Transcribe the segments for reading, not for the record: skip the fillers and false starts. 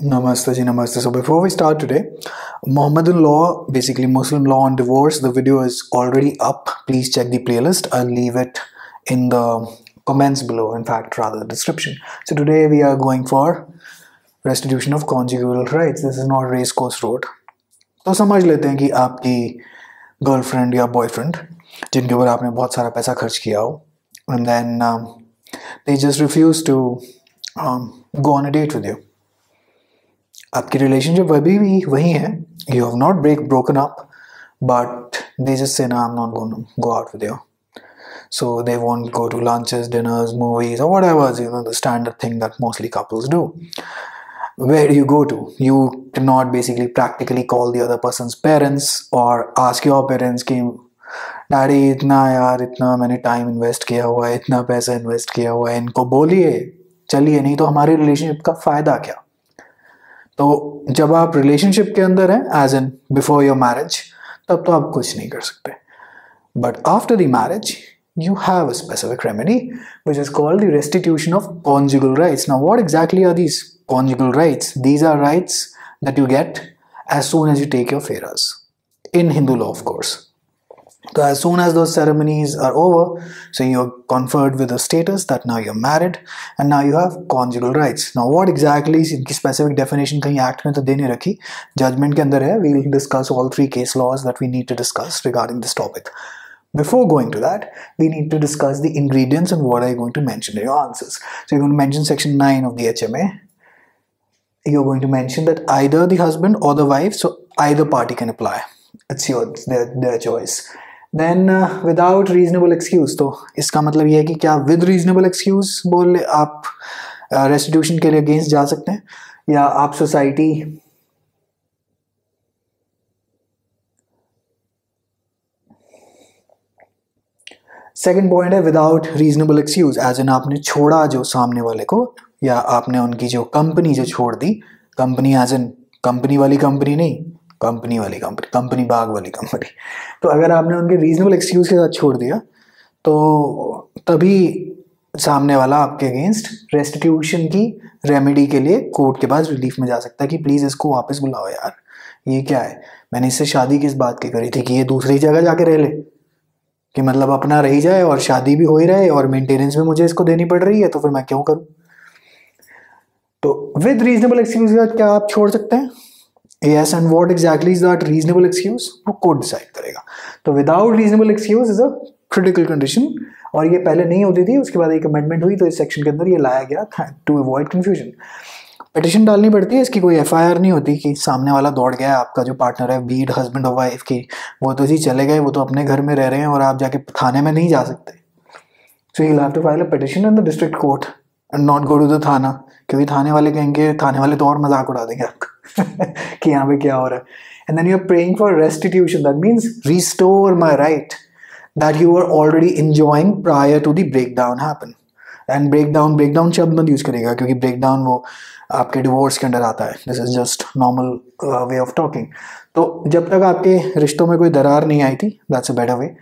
Namaste ji, namaste. So before we start today, Muhammadun Law, basically Muslim law on divorce, the video is already up. Please check the playlist. I'll leave it in the comments below, in fact, rather the description. So today we are going for restitution of conjugal rights. This is not race course road. So समझ लेते हैं कि आपकी girlfriend या boyfriend, जिनके ऊपर आपने बहुत सारा पैसा खर्च किया हो, and then they just refuse to go on a date with you. आपकी रिलेशनशिप अभी भी वही है, you have not broken up, but they just say ना I am not going to go out with you, so they won't go to lunches, dinners, movies और whatever, you know the standard thing that mostly couples do. Where do you go to? You cannot basically practically call the other person's parents or ask your parents कि daddy इतना यार, इतना मैंने time invest किया हुआ है, इतना पैसा इन्वेस्ट किया हुआ है, इनको बोलिए चलिए, नहीं तो हमारी रिलेशनशिप का फायदा क्या. तो जब आप रिलेशनशिप के अंदर हैं, as in before your marriage, तब तो आप कुछ नहीं कर सकते. But after the marriage you have a specific remedy which is called the restitution of conjugal rights. Now what exactly are these conjugal rights? These are rights that you get as soon as you take your फेरस in Hindu law of course. So as soon as those ceremonies are over, so you're conferred with a status that now you're married and now you have conjugal rights. Now what exactly is इनकी specific definition कहीं act में तो दे नहीं रखी, judgment के अंदर है. We will discuss all three case laws that we need to discuss regarding this topic. Before going to that, we need to discuss the ingredients and what are you going to mention in your answers. So you're going to mention section 9 of the HMA. You're going to mention that either the husband or the wife, so either party can apply. It's your their choice. Then without reasonable excuse, तो इसका मतलब ये है कि क्या with reasonable excuse बोले आप restitution के लिए against जा सकते हैं, या आप society second point है without reasonable excuse, as in आपने छोड़ा जो सामने वाले को, या आपने उनकी जो company जो छोड़ दी, company as in company वाली company नहीं, कंपनी वाली कंपनी, कंपनी बाग वाली कंपनी. तो अगर आपने उनके रीजनेबल एक्सक्यूज के साथ छोड़ दिया तो तभी सामने वाला आपके अगेंस्ट रेस्टिट्यूशन की रेमेडी के लिए कोर्ट के पास रिलीफ में जा सकता है कि प्लीज़ इसको वापस बुलाओ यार, ये क्या है, मैंने इससे शादी किस बात की करी थी कि ये दूसरी जगह जाके रह ले, कि मतलब अपना रही जाए और शादी भी हो ही रहे और मेंटेनेंस भी मुझे इसको देनी पड़ रही है, तो फिर मैं क्यों करूँ. तो विद रीजनेबल एक्सक्यूज के साथ क्या आप छोड़ सकते हैं? Yes, and what exactly is that reasonable excuse? वो कोर्ट डिसाइड करेगा. तो without reasonable excuse is a critical condition, और ये पहले नहीं होती थी, उसके बाद एक amendment हुई तो इस सेक्शन के अंदर ये लाया गया to avoid confusion. Petition डालनी पड़ती है, इसकी कोई FIR नहीं होती कि सामने वाला दौड़ गया, आपका जो पार्टनर है, बीड हस्बैंड और वाइफ की, वो तो जी चले गए, वो तो अपने घर में रह रहे हैं और आप जाके थाने में नहीं जा सकते. So you'll have to file a petition in the district court and not go to the थाना, क्योंकि थाने वाले कहेंगे, थाने वाले तो और मजाक उड़ा देंगे आपका कि यहाँ पे क्या हो रहा है. And then you are praying for restitution, that means restore my right that you are already enjoying prior to the break down happen. And break down शब्द मत यूज करेगा, क्योंकि ब्रेक डाउन वो आपके डिवोर्स के अंडर आता है. This is just normal way of talking. तो जब तक आपके रिश्तों में कोई दरार नहीं आई थी, दैट्स अ बेटर वे.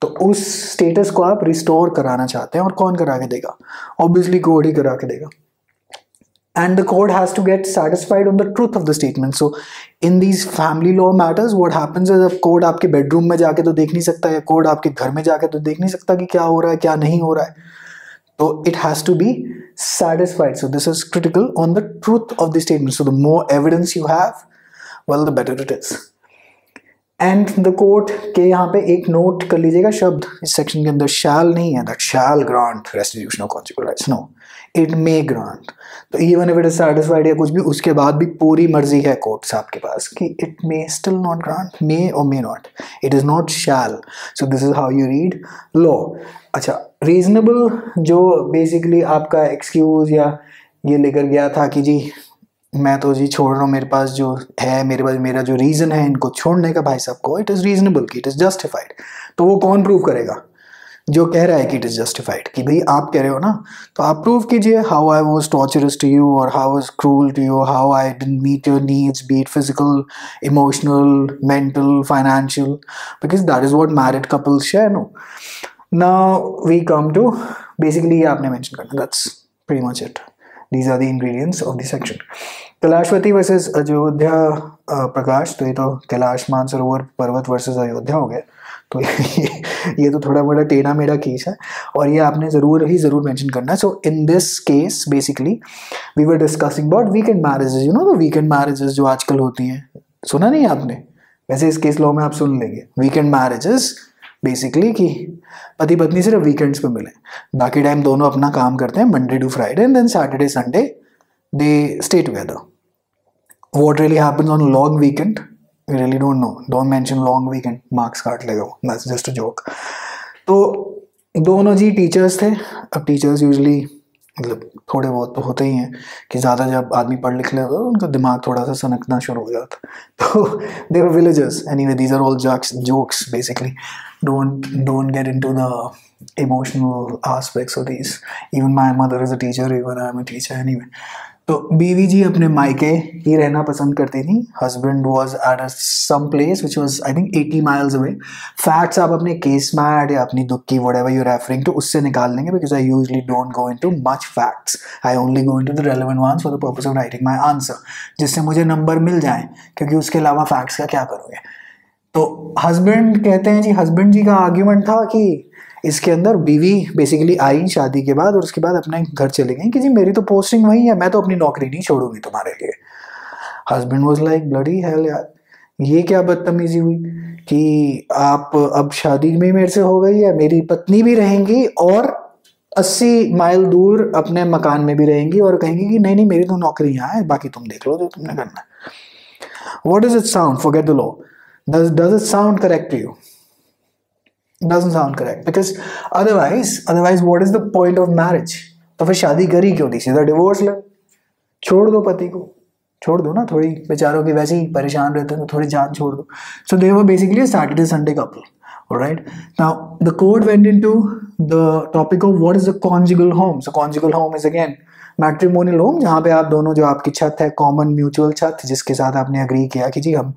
तो उस स्टेटस को आप रिस्टोर कराना चाहते हैं, और कौन करा के देगा? ऑब्वियसली कोर्ट ही करा के देगा. And the court has to get satisfied on the truth of the statement. So in these family law matters, what happens is अब court आपके bedroom में जाके तो देख नहीं सकता, या court आपके घर में जाके तो देख नहीं सकता कि क्या हो रहा है क्या नहीं हो रहा है. तो it has to be satisfied. So this is critical on the truth of the statement. So the more evidence you have, well, the better it is. And the court के यहाँ पे एक note कर लीजिएगा शब्द इस section के अंदर shall नहीं है, that shall grant restitution of conjugal rights. No, it may grant. तो even if it is satisfied या कुछ भी, उसके बाद भी पूरी मर्जी है कोर्ट साहब के पास कि it may still not grant, may or may not. It is not shall. So this is how you read law. अच्छा, reasonable जो basically आपका excuse या ये लेकर गया था कि जी मैं तो जी छोड़ रहा हूँ, मेरे पास जो है, मेरे पास मेरा जो रीज़न है इनको छोड़ने का, भाई साहब को इट इज़ रीजनेबल कि इट इज़ जस्टिफाइड. तो वो कौन प्रूव करेगा? जो कह रहा है कि इट इज़ जस्टिफाइड, कि भाई आप कह रहे हो ना, तो आप प्रूव कीजिए. How I was torturous to you, और how is cruel to you, how I didn't meet your needs, be it physical, emotional, mental, financial, because that is what married couples share. No, now we come to basically आपने mention करना, that's pretty much it. These are the ingredients of the section. Kailashwati versus Ayodhia Prakash, तो ये तो कैलाश मानसरोवर पर्वत versus Ayodhya हो गया। तो ये तो थोड़ा बड़ा टेढ़ा मेढ़ा केस है और ये आपने ज़रूर मेंशन करना है। So in this case basically we were discussing about weekend marriages, you know the weekend marriages जो आजकल होती हैं, सुना नहीं आपने? वैसे इस केस लॉ में आप सुन लेंगे वीकेंड मैरिजेस बेसिकली कि पति पत्नी सिर्फ वीकेंड्स पे मिले, बाकी टाइम दोनों अपना काम करते हैं Monday to Friday and then Saturday Sunday they stay together. What really happens on a long weekend? We really don't know. Don't mention long weekend. Marks काट लेगा वो. That's just a joke. तो दोनों जी टीचर्स थे। अब teachers usually मतलब थोड़े बहुत तो होते ही हैं कि ज़्यादा जब आदमी पढ़ लिख लेता है उनका दिमाग थोड़ा सा सनकना शुरू हो जाता। तो they were villagers. Anyway, these are all jokes basically. Don't get into the emotional aspects of these. Even my mother is a teacher. Even I am a teacher. Anyway. तो बीवी जी अपने मायके ही रहना पसंद करती थी। Husband was at some place which was I think 80 miles away. Facts आप अपने केस मैट या अपनी दुख की व्हाटएवर यू रेफरिंग टू उससे निकाल लेंगे because I usually don't go into much facts. I only go into the relevant ones for the purpose of writing my answer, जिससे मुझे नंबर मिल जाए, क्योंकि उसके अलावा फैक्ट्स का क्या करोगे। तो हस्बैंड कहते हैं जी, हस्बैंड जी का आर्ग्यूमेंट था कि इसके अंदर बीवी बेसिकली आई शादी के बाद और उसके बाद अपने घर चली गई कि जी मेरी तो पोस्टिंग वही है, मैं तो अपनी नौकरी नहीं छोड़ूंगी तुम्हारे लिए। Husband was like bloody hell यार, ये क्या बदतमीजी हुई कि आप अब शादी में मेरे से हो गई है, मेरी पत्नी भी रहेंगी और 80 माइल दूर अपने मकान में भी रहेंगी और कहेंगी कि नहीं नहीं मेरी तो नौकरी यहाँ है, बाकी तुम देख लो जो तुमने करना है। What does it sound, forget the law, does it sound correct to you? Doesn't sound correct because otherwise what is the point of marriage? तो फिर शादी करी क्यों थी? सीधा डिवोर्स ले, छोड़ दो पति को, छोड़ दो ना, थोड़ी बेचारों की वैसे ही परेशान रहते हैं तो थोड़ी जान छोड़ दो। So they were basically a Saturday Sunday couple. Alright. Now the court went into the topic of what is the conjugal home. So conjugal home is again matrimonial home, जहाँ पे आप दोनों जो आपकी छत है, कॉमन म्यूचुअल छत जिसके साथ आपने अग्री किया कि जी हम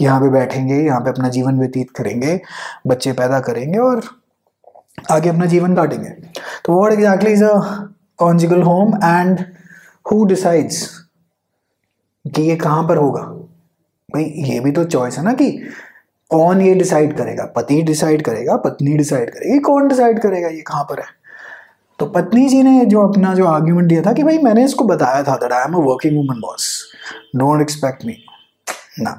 यहाँ पे बैठेंगे, यहाँ पे अपना जीवन व्यतीत करेंगे, बच्चे पैदा करेंगे और आगे अपना जीवन काटेंगे। तो what exactly is a conjugal home and who decides कि ये कहाँ पर होगा? भाई ये भी तो चॉइस है ना कि कौन ये डिसाइड करेगा, पति डिसाइड करेगा, पत्नी डिसाइड करेगी, कौन डिसाइड करेगा ये कहाँ पर है? तो पत्नी जी ने जो अपना जो आर्ग्यूमेंट दिया था कि भाई मैंने इसको बताया था that I am a working woman boss, don't expect me ना।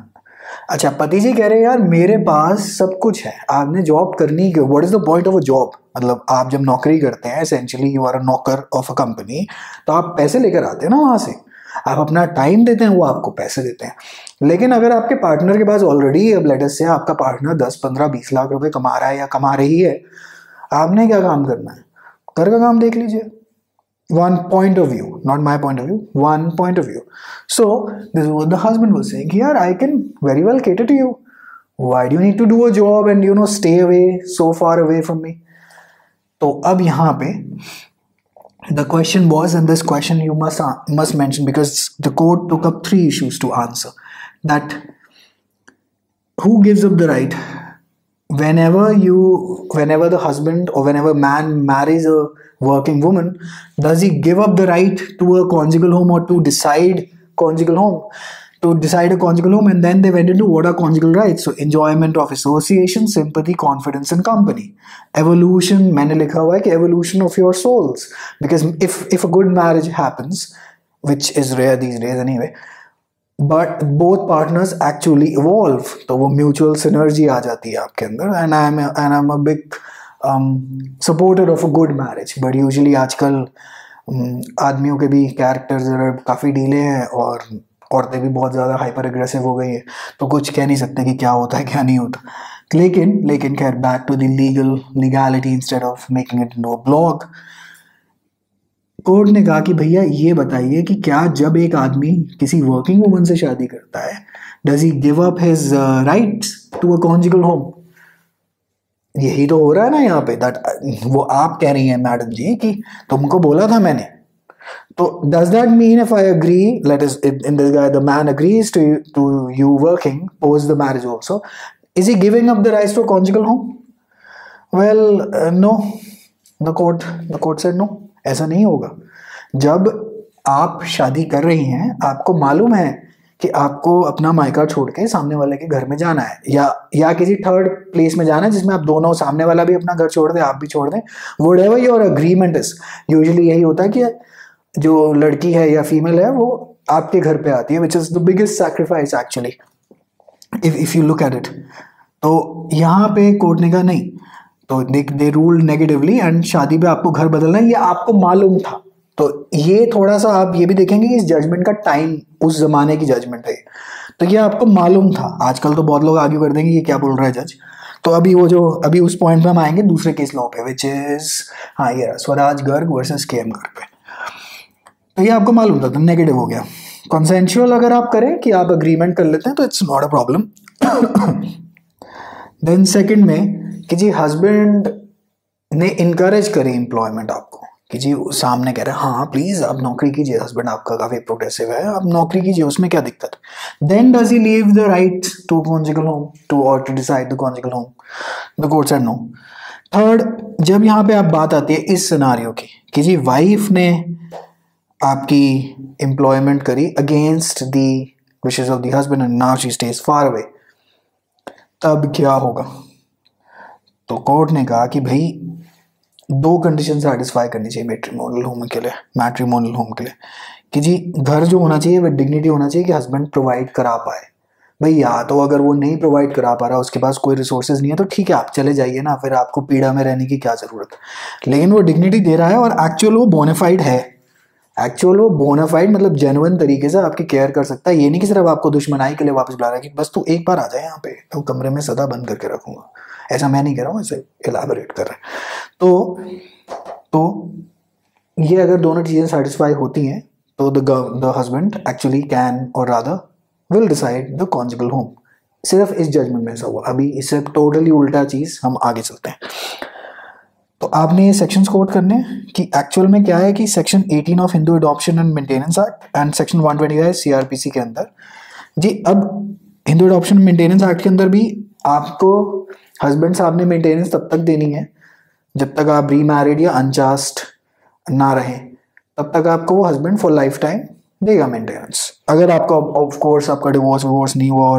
अच्छा पति जी कह रहे हैं यार मेरे पास सब कुछ है, आपने जॉब करनी क्यों? What is the point of a job? मतलब आप जब नौकरी करते हैं essentially you are a knocker of a company, तो आप पैसे लेकर आते हैं ना वहाँ से, आप अपना टाइम देते हैं, वो आपको पैसे देते हैं। लेकिन अगर आपके पार्टनर के पास ऑलरेडी अब लेट अस से आपका पार्टनर 10, 15, 20 लाख रुपये कमा रहा है या कमा रही है, आपने क्या काम करना है? घर का काम देख लीजिए। One point of view, not my point of view. One point of view. So this is what the husband was saying. Here I can very well cater to you. Why do you need to do a job and you know stay away so far away from me? तो अब यहाँ पे the question was, and this question you must mention because the court took up 3 issues to answer. That who gives up the right? Whenever the husband or whenever man marries a working woman, does he give up the right to a conjugal home or to decide conjugal home? To decide a conjugal home, and then they went into what are conjugal rights. So enjoyment of association, sympathy, confidence, and company. Evolution, मैंने लिखा हुआ है कि evolution of your souls. Because if a good marriage happens, which is rare these days anyway, but both partners actually evolve, तो वो mutual synergy आ जाती है आपके अंदर। And I am a big supporter of a good marriage, but usually आजकल आदमियों के भी कैरेक्टर्स ज़रा काफ़ी ढीले हैं और औरतें भी बहुत ज़्यादा हाइपर एग्रेसिव हो गई हैं, तो कुछ कह नहीं सकते कि क्या होता है क्या नहीं होता। लेकिन खैर back to the legality instead of making it no blog. Court ने कहा कि भैया ये बताइए कि क्या जब एक आदमी किसी वर्किंग वुमन से शादी करता है, does he give up his rights to a conjugal home? यही तो हो रहा है ना यहाँ पे, दैट वो आप कह रही हैं मैडम जी कि तुमको बोला था मैंने। तो does that mean if I agree, let us in this guy the man agrees to you working post the marriage also, is he giving up the rights to a conjugal home? Well no, the court said no, ऐसा नहीं होगा। जब आप शादी कर रही हैं, आपको मालूम है कि आपको अपना मायका छोड़ के सामने वाले के घर में जाना है या किसी थर्ड प्लेस में जाना है जिसमें आप दोनों, सामने वाला भी अपना घर छोड़ दे, आप भी छोड़ दें, whatever your agreement is. Usually यही होता है कि जो लड़की है या फीमेल है वो आपके घर पे आती है, which is the biggest sacrifice actually if you look at it. तो यहाँ पे कोर्ट ने कहा नहीं, तो दे रूल नेगेटिवली एंड शादी पे आपको घर बदलना है, ये आपको मालूम था। तो ये थोड़ा सा आप ये भी देखेंगे कि इस जजमेंट का टाइम, उस जमाने की जजमेंट है, तो ये आपको मालूम था। आजकल तो बहुत लोग आर्ग्यू कर देंगे ये क्या बोल रहा है जज। तो अभी वो जो अभी उस पॉइंट पे हम आएंगे दूसरे केस लॉ पे, विच इज हाँ ये स्वराज गर्ग वर्सेस KM गर्ग पे। तो ये आपको मालूम था तो नेगेटिव हो गया। कंसेंशुअल अगर आप करें कि आप एग्रीमेंट कर लेते हैं तो it's not a problem. Then second में कि जी हस्बैंड ने इनकरेज करी एम्प्लॉयमेंट आपको, कि जी सामने कह रहे हैं हाँ प्लीज़ आप नौकरी कीजिए, हस्बैंड आपका काफ़ी प्रोग्रेसिव है, आप नौकरी कीजिए, उसमें क्या दिक्कत है। Then does he leave the right to conjugal home to और to decide the conjugal home, the court said no. Third, जब यहाँ पे आप बात आती है इस सिनारियो की कि जी वाइफ ने आपकी एम्प्लॉयमेंट करी against the wishes of the husband and now she stays far away, तब क्या होगा। तो कोर्ट ने कहा कि भाई दो कंडीशन सेटिस्फाई करनी चाहिए मैट्रिमोनियल होम के लिए, कि जी घर जो होना चाहिए वह डिग्निटी होना चाहिए कि हस्बैंड प्रोवाइड करा पाए। भाई या तो अगर वो नहीं प्रोवाइड करा पा रहा, उसके पास कोई रिसोर्सेज नहीं है, तो ठीक है आप चले जाइए ना, फिर आपको पीड़ा में रहने की क्या ज़रूरत है। लेकिन वो डिग्निटी दे रहा है और एक्चुअल वो बोनाफाइड है, एक्चुअल वो बोनाफाइड मतलब जेन्युइन तरीके से आपकी केयर कर सकता है। ये नहीं कि सिर्फ आपको दुश्मनाई के लिए वापस बुला रहा है कि बस तू एक बार आ जाए यहाँ पे तो कमरे में सदा बंद करके रखूँगा। ऐसा मैं नहीं कह रहा हूँ, ऐसे एलाबोरेट कर रहा है। तो ये अगर दोनों चीज़ें सेटिस्फाई होती हैं तो the husband actually can or rather will decide the conjugal home. सिर्फ इस जजमेंट में ऐसा हुआ, अभी इससे टोटली उल्टा चीज़, हम आगे चलते हैं। तो आपने ये सेक्शंस कोट करने कि एक्चुअल में क्या है कि section 18 of Hindu adoption and maintenance act and section 125 CRPC के अंदर जी, अब हिंदू एडॉप्शन मेंटेनेंस एक्ट के अंदर भी आपको हस्बैंड साहब ने मेंटेनेंस तब तक देनी है जब तक आप रीमैरिड या अनचास्ट ना रहें, तब तक आपको वो हस्बैंड फॉर लाइफ टाइम देगा मेंटेनेंस। अगर आपका ऑफ कोर्स आपका डिवोर्स नहीं हुआ,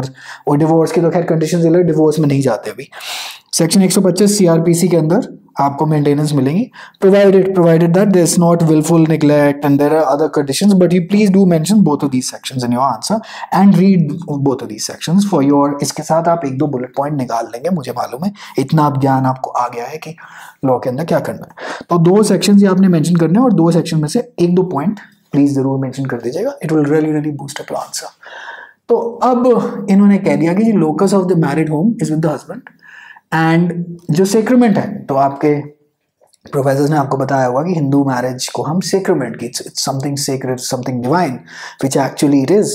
और डिवोर्स की तो खैर कंडीशन दिल है, डिवोर्स में नहीं जाते। अभी सेक्शन 125 CRPC के अंदर आपको मेंटेनेंस मिलेंगी provided that there is not wilful neglect and there are other conditions, but you please do mention both of these sections in your answer and read both of these sections for your. इसके साथ आप एक दो bullet point निकाल लेंगे, मुझे मालूम है इतना आप ज्ञान आपको आ गया है कि लॉ के अंदर क्या करना है। तो दो सेक्शंस ये आपने मेंशन करने हैं और दो सेक्शन में से एक दो पॉइंट प्लीज जरूर मेंशन कर दीजिएगा, it will really really boost up your answer. तो अब इन्होंने कह दिया कि locus of the married home is with the husband and जो सेक्रमेंट है, तो आपके प्रोफेसर ने आपको बताया होगा कि हिंदू मैरिज को हम सेक्रमेंट की, it's something sacred, something divine, which actually it is.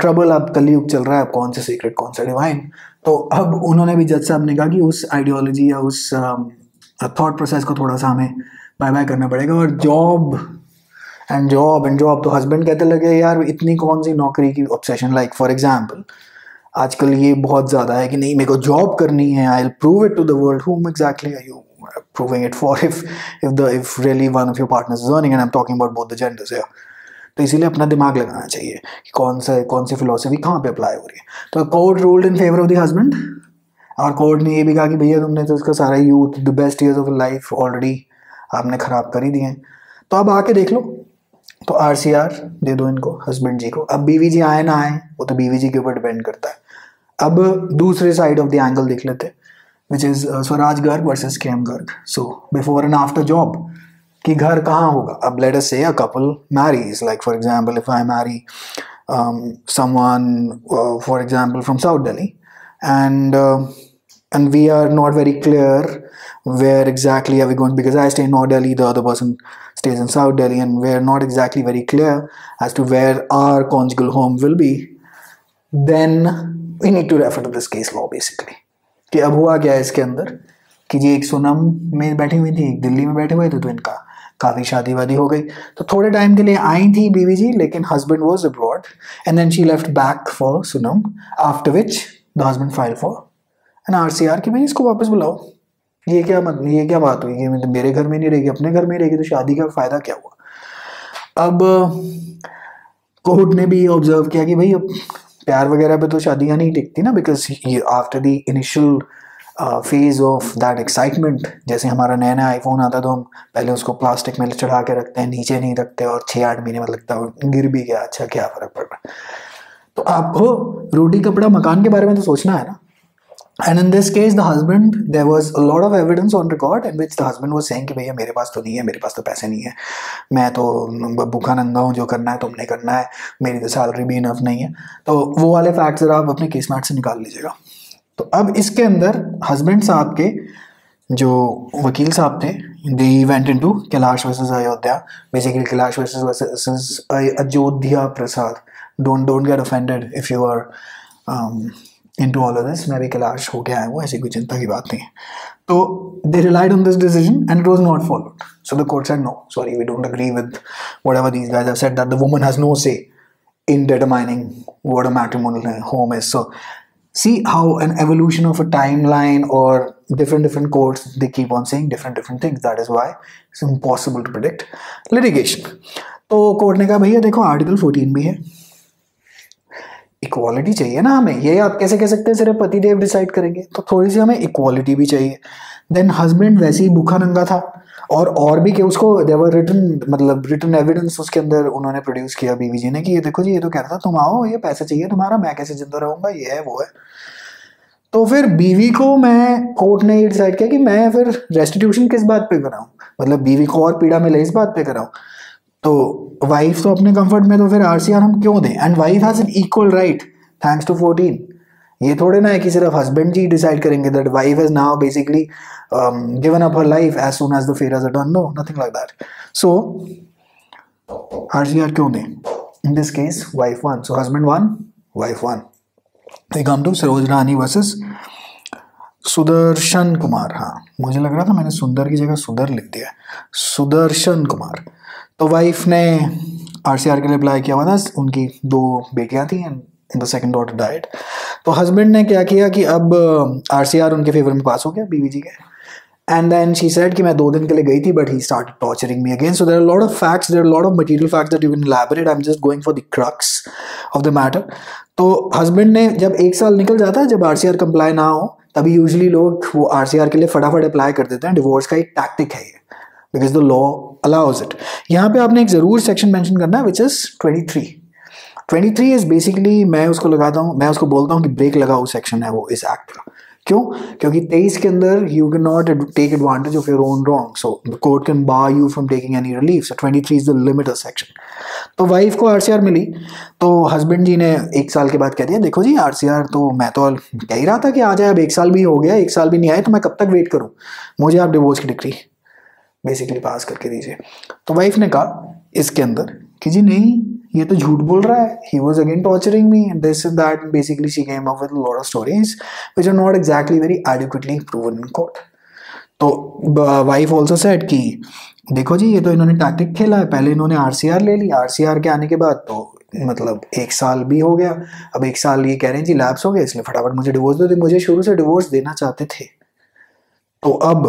Trouble अब कलयुग चल रहा है, अब कौन सा सेक्रेड कौन सा डिवाइन। तो अब उन्होंने भी, जज साहब ने कहा कि उस आइडियोलॉजी या उस थॉट प्रोसेस को थोड़ा सा हमें बाय बाय करना पड़ेगा। और जॉब तो हस्बैंड कहते लगे यार इतनी कौन सी नौकरी की ऑब्सेशन, लाइक फॉर एग्जाम्पल आजकल ये बहुत ज़्यादा है कि नहीं मेरे को जॉब करनी है, I will prove it to the world. Home exactly are you proving it for if really one of your partners is earning, and I am talking about both the genders. तो इसीलिए अपना दिमाग लगाना चाहिए कि कौन सी फिलोसफी कहाँ पे अप्लाई हो रही है। तो court ruled in favour of the husband, और कोर्ट ने ये भी कहा कि भैया तुमने तो उसका सारा youth, the best years of life already आपने ख़राब कर ही दिए हैं, तो अब आके देख लो, तो RCR दे दो इनको, हस्बैंड जी को। अब बीवी जी आए ना आए वो तो बीवी जी के ऊपर डिपेंड करता है। अब दूसरे साइड ऑफ द एंगल देख लेते हैं, which is Swaraj Garg versus KM Garg. So before and after job कि घर कहाँ होगा। अब let us say a couple marries, like for example if I marry someone for example from south Delhi and we are not very clear where exactly are we going, because I stay in North Delhi, the other person stays in South Delhi, and we are not exactly very clear as to where our conjugal home will be, then we need to refer to this case law basically. कि अब हुआ क्या है इसके अंदर कि जी एक सोनम में बैठी हुई थी, एक दिल्ली में बैठे हुए थे, तो इनका काफ़ी शादी वादी हो गई, तो थोड़े टाइम के लिए आई थी बीवी जी, लेकिन husband was abroad and then she left back for Sonam, after which the husband file for and RCR कि भाई इसको वापस बुलाओ, ये क्या बात हुई, ये मेरे घर में नहीं रहेगी, अपने घर में रहेगी, तो शादी का फ़ायदा क्या हुआ। अब कोर्ट ने भी ऑब्जर्व किया कि भाई अब प्यार वगैरह पे तो शादियां नहीं टिकती ना, because after the initial phase of that excitement, जैसे हमारा नया नया आईफोन आता तो हम पहले उसको प्लास्टिक में चढ़ा के रखते हैं, नीचे नहीं रखते, और 6-8 महीने में लगता है गिर भी गया, अच्छा क्या फर्क पड़ रहा है। तो आपको रोटी कपड़ा मकान के बारे में तो सोचना है ना। And in this case the husband, there was a lot of evidence on record and which the husband was saying कि भैया मेरे पास तो नहीं है, मेरे पास तो पैसे नहीं है, मैं तो भूखा नंगा हूँ, जो करना है तुमने करना है, मेरी तो सैलरी भी इनफ नहीं है। तो वो वाले फैक्ट्स जरा आप अपने केस मैट से निकाल लीजिएगा। तो अब इसके अंदर हस्बैंड साहब के जो वकील साहब थे, they went into Kailash versus Ayodhya, basically Kailash versus Ayodhya Prasad. Don't get offended if you are into all of this, मैं भी कैलाश हो गया है, वो ऐसी कोई चिंता की बात नहीं है। तो they relied on this decision and it was not followed, so the court said no sorry, we don't agree with whatever these guys have said that the woman has no say in determining what a matrimonial home is. So see how an evolution of a timeline or different courts, they keep on saying different things, that is why it's impossible to predict litigation. तो court ने कहा भैया देखो article 14 भी है, equality चाहिए ना हमें, ये आप कैसे कह सकते हैं सिर्फ पति देव डिसाइड करेंगे, तो थोड़ी सी हमें इक्वालिटी भी चाहिए। देन हस्बैंड वैसे ही भूखा नंगा था और भी उसको देवर रिटन, मतलब रिटन एविडेंस उसके अंदर उन्होंने प्रोड्यूस किया बीवी जी ने कि ये देखो जी ये तो कह रहा था तुम आओ, ये पैसा चाहिए तुम्हारा, मैं कैसे जिंदा रहूंगा, ये है वो है। तो फिर बीवी को मैं, कोर्ट ने ये डिसाइड किया कि मैं फिर रेस्टिट्यूशन किस बात पे कराऊँ, मतलब बीवी को और पीड़ा मिले इस बात पे कराऊँ। तो वाइफ तो अपने कंफर्ट में, तो फिर RCR हम क्यों दें, and wife has an equal right thanks to 14। ये थोड़े ना है कि सिर्फ हस्बैंड जी डिसाइड करेंगे that wife has now basically given up her life as soon as the pheras are done, no nothing like that. So RCR क्यों दें, in this case wife won, so husband won wife won. They come to Saroj Rani versus Sudarshan Kumar. हाँ मुझे लग रहा था मैंने सुंदर की जगह सुधर लिख दिया, सुदर्शन कुमार। तो वाइफ ने RCR के लिए अप्लाई किया हुआ था, उनकी 2 बेटियाँ थी and the second daughter died. तो हस्बैंड ने क्या किया कि अब RCR उनके फेवर में पास हो गया बीवी जी के, एंड देन शी सेड कि मैं 2 दिन के लिए गई थी but he started torturing me again. So there are lot of facts, there are lot of material facts that you can elaborate, I am just going for the crux of the matter. तो husband ने जब 1 साल निकल जाता है, जब RCR comply ना हो तभी यूजली लोग वो RCR के लिए फटाफट अप्लाई कर देते हैं, डिवोर्स का एक टैक्टिक है ये, because the law allows it. यहाँ पे आपने एक ज़रूर सेक्शन मेंशन करना है विच इज़ 23। 23 इज़ बेसिकली, मैं उसको लगाता हूँ, मैं उसको बोलता हूँ कि ब्रेक लगाओ सेक्शन है वो इस एक्ट का। क्यों? क्योंकि 23 के अंदर you can not take advantage of your own wrong, so the court can bar you from taking any relief, so 23 is the limiter section. तो वाइफ को RCR मिली, तो हस्बैंड जी ने 1 साल के बाद कह दिया देखो जी RCR तो मैं तो कह ही रहा था कि आ जाए, अब 1 साल भी हो गया, 1 साल भी नहीं आए, तो मैं कब तक वेट करूँ, मुझे आप डिवोर्स की डिग्री बेसिकली पास करके दीजिए। तो वाइफ ने कहा इसके अंदर कि जी नहीं ये तो झूठ बोल रहा है, he was again torturing me and this and that, basically she came up with lot of stories which are not exactly very adequately proven in court. तो वाइफ ऑल्सो सेड कि देखो जी ये तो इन्होंने टैक्टिक खेला है, पहले इन्होंने RCR ले ली, RCR के आने के बाद तो मतलब 1 साल भी हो गया, अब 1 साल ये कह रहे हैं जी लैप्स हो गया, इसलिए फटाफट मुझे डिवोर्स दो, मुझे शुरू से डिवोर्स देना चाहते थे। तो अब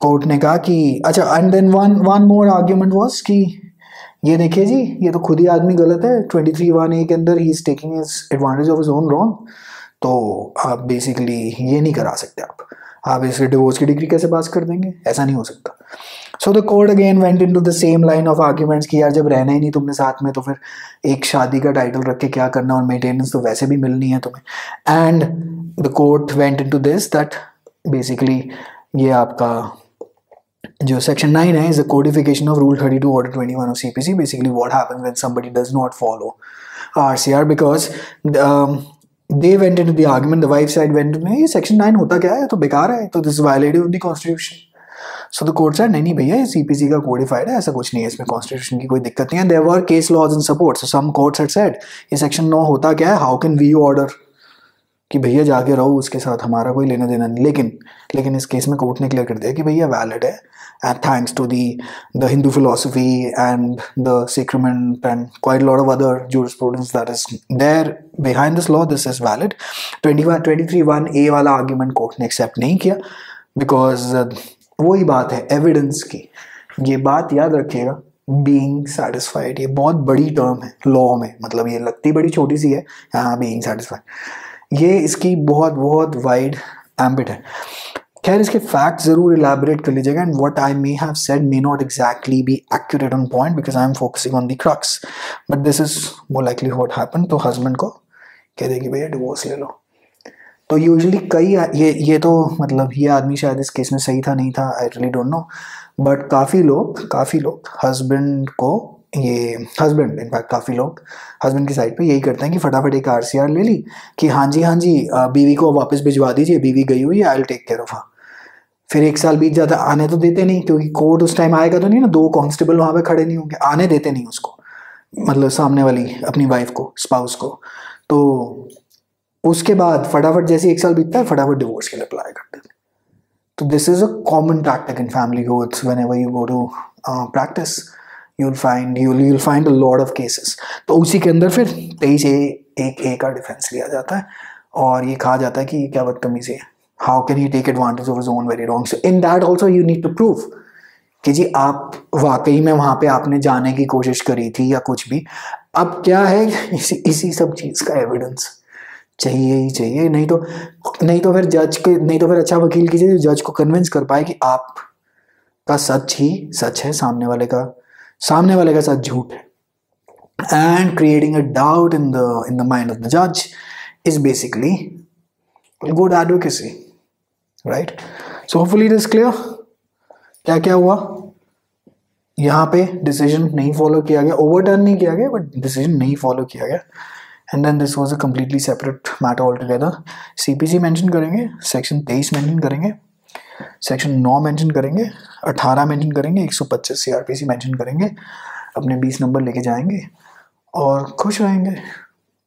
कोर्ट ने कहा कि अच्छा, and then one more argument was कि ये देखिए जी ये तो खुद ही आदमी गलत है, 23(1)(a) के अंदर ही is taking his advantage of his own wrong, तो आप बेसिकली ये नहीं करा सकते, आप इससे डिवोर्स की डिग्री कैसे पास कर देंगे, ऐसा नहीं हो सकता। So the court again went into the same line of arguments कि यार जब रहना ही नहीं तुमने साथ में, तो फिर एक शादी का टाइटल रख के क्या करना, और मेंटेनेंस तो वैसे भी मिलनी है तुम्हें। And the court went into this that basically ये आपका जो सेक्शन 9 है is the codification of rule 32 order 21 of CPC, basically what happens when somebody does not follow RCR, because they went into the argument, the wife side went into ये section 9 होता क्या है, तो बेकार है, तो this violated of the constitution. So the court said नहीं भैया CPC का कोडिफाइड है, ऐसा कुछ नहीं है, इसमें कॉन्स्टिट्यूशन की कोई दिक्कत नहीं है, there were case laws in support. So some courts had said ये सेक्शन 9 होता क्या है, हाउ कैन वी ऑर्डर कि भैया जाके रहो उसके साथ, हमारा कोई लेना देना नहीं। लेकिन इस केस में कोर्ट ने क्लियर कर दिया कि भैया वैलिड है, and thanks to the Hindu philosophy and the sacrament and quite lot of other jurisprudence that is there behind this law, this is valid. 23(1)(a) वाला आर्ग्यूमेंट कोर्ट ने एक्सेप्ट नहीं किया, बिकॉज वही बात है एविडेंस की। ये बात याद रखिएगा बीइंग सैटिस्फाइड, ये बहुत बड़ी टर्म है लॉ में, मतलब ये लगती बड़ी छोटी सी है, हाँ बीइंग सैटिस्फाइड, ये इसकी बहुत बहुत वाइड एम्बिट है। खैर इसके फैक्ट ज़रूर इलाबोरेट कर लीजिएगा, and what I may have said may not exactly be accurate on point because I am focusing on the crux, but this is more likely what happen. तो husband को कह देगी भैया डिवोर्स ले लो। तो यूजुअली कई ये तो मतलब ये आदमी शायद इस केस में सही था नहीं था, I really don't know, but काफ़ी लोग हस्बैंड को ये हस्बैंड इनफैक्ट काफ़ी लोग हस्बैंड की साइड पे यही करते हैं कि फटाफट एक आरसीआर ले ली कि हाँ जी बीवी को वापस भिजवा दीजिए, बीवी गई हुई है, I will take care of her. फिर एक साल बीत जाता, आने तो देते नहीं, क्योंकि कोर्ट उस टाइम आएगा तो नहीं ना, दो कॉन्स्टेबल वहाँ पर खड़े नहीं होंगे, आने देते नहीं उसको, मतलब सामने वाली अपनी वाइफ को, स्पाउस को। तो उसके बाद फटाफट जैसे एक साल बीतता है फटाफट डिवोर्स के लिए अप्लाई करते हैं। तो this is a common tactic in family courts, whenever you go to practice you will find a lot of cases. तो उसी के अंदर फिर 23A का डिफेंस लिया जाता है और ये कहा जाता है कि क्या बदतमीजी है, how can you take advantage of his own very wrong. So in that also you need to prove कि जी आप वाकई में वहाँ पे आपने जाने की कोशिश करी थी या कुछ भी। अब क्या है इसी सब चीज़ का एविडेंस चाहिए ही चाहिए, नहीं तो फिर जज के, नहीं तो फिर अच्छा वकील कीजिए जो जज को कन्विंस कर पाए कि आप का सच ही सच है, सामने वाले का सच झूठ है। And creating a doubt in the mind of the जज is basically good advocacy, right. So hopefully it is clear क्या क्या हुआ। यहाँ पे डिसीजन नहीं फॉलो किया गया, ओवरटर्न नहीं किया गया, बट डिसीजन नहीं फॉलो किया गया। And then this was a completely separate matter altogether. CPC mention करेंगे, section 23 mention करेंगे, section 9 mention करेंगे, 18 mention करेंगे, 125 CRPC mention करेंगे, अपने 20 नंबर लेके जाएंगे और खुश रहेंगे।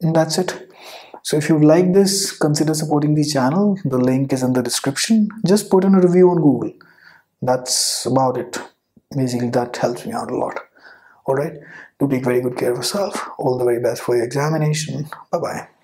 And that's it. So if you like this, consider supporting the channel. The link is in the description. Just put in a review on Google. That's about it. Basically, that helps me out a lot. Alright, do take very good care of yourself. All the very best for your examination. Bye-bye.